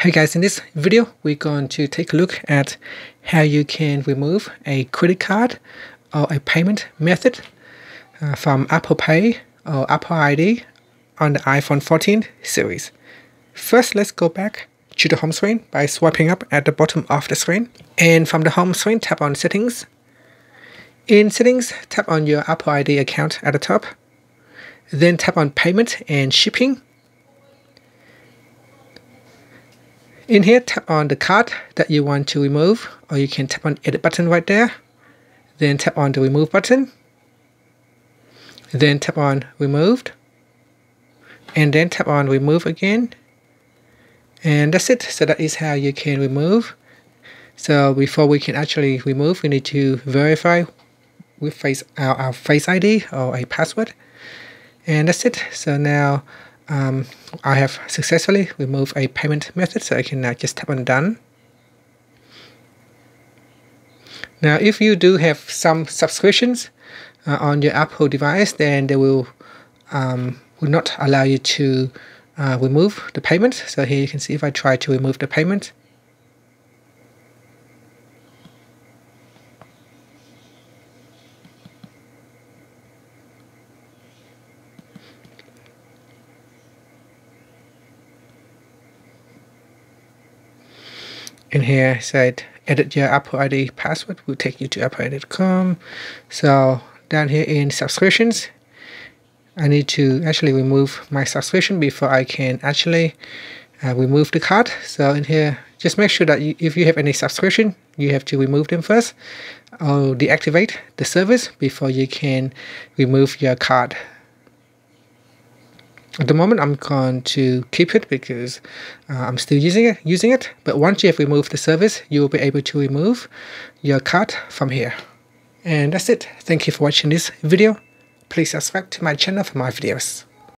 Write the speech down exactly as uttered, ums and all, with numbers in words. Hey guys, in this video, we're going to take a look at how you can remove a credit card or a payment method uh, from Apple Pay or Apple I D on the iPhone fourteen series. First, let's go back to the home screen by swiping up at the bottom of the screen. And from the home screen, tap on Settings. In Settings, tap on your Apple I D account at the top. Then tap on Payment and Shipping. In here, tap on the card that you want to remove, or you can tap on Edit button right there. Then tap on the Remove button. Then tap on Removed. And then tap on Remove again. And that's it. So that is how you can remove. So before we can actually remove, we need to verify with face, our, our Face I D or a password. And that's it. So now Um, I have successfully removed a payment method, so I can now just tap on Done. Now, if you do have some subscriptions uh, on your Apple device, then they will um, will not allow you to uh, remove the payment. So here you can see if I try to remove the payment. In here it said edit your Apple I D password, will take you to apple I D dot com. So down here in subscriptions, I need to actually remove my subscription before I can actually uh, remove the card. So in here, just make sure that you, if you have any subscription, you have to remove them first or deactivate the service before you can remove your card. At the moment, I'm going to keep it because uh, I'm still using it, using it. But once you have removed the service, you will be able to remove your card from here. And that's it. Thank you for watching this video. Please subscribe to my channel for more videos.